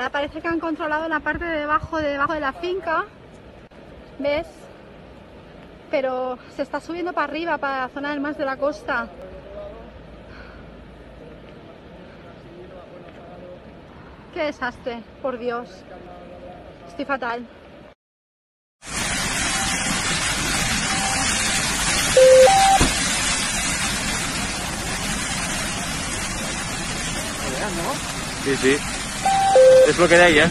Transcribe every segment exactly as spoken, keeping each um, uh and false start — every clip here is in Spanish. Ahora parece que han controlado la parte de debajo, de debajo de la finca, ¿ves? Pero se está subiendo para arriba, para la zona del más de la costa. ¡Qué desastre! Por Dios, estoy fatal. Sí, sí. Es lo que hay, ¿eh?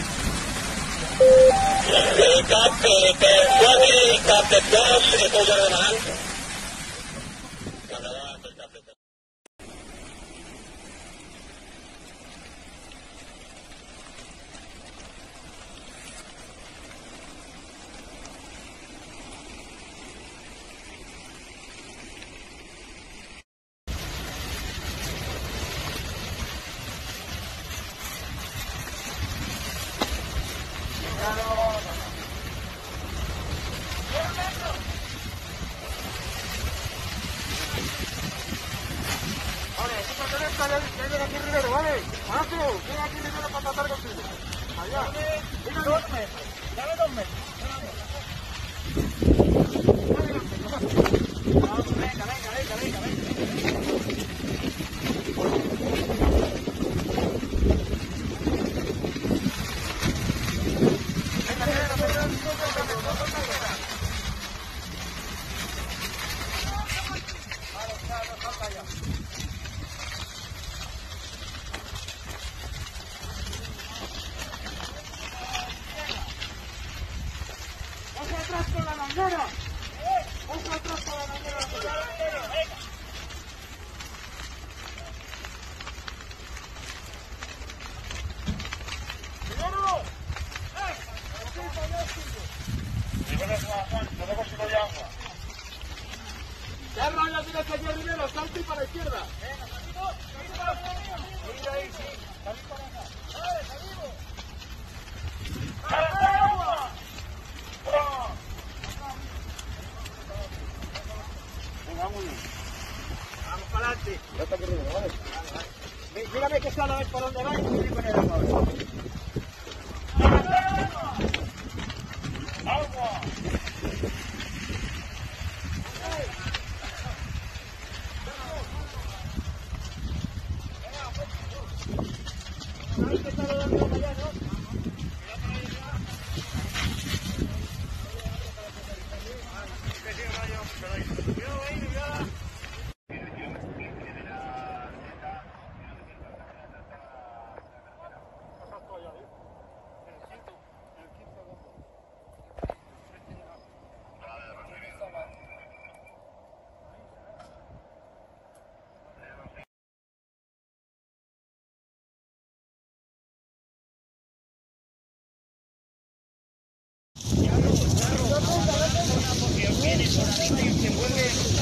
Viene solamente y se mueve.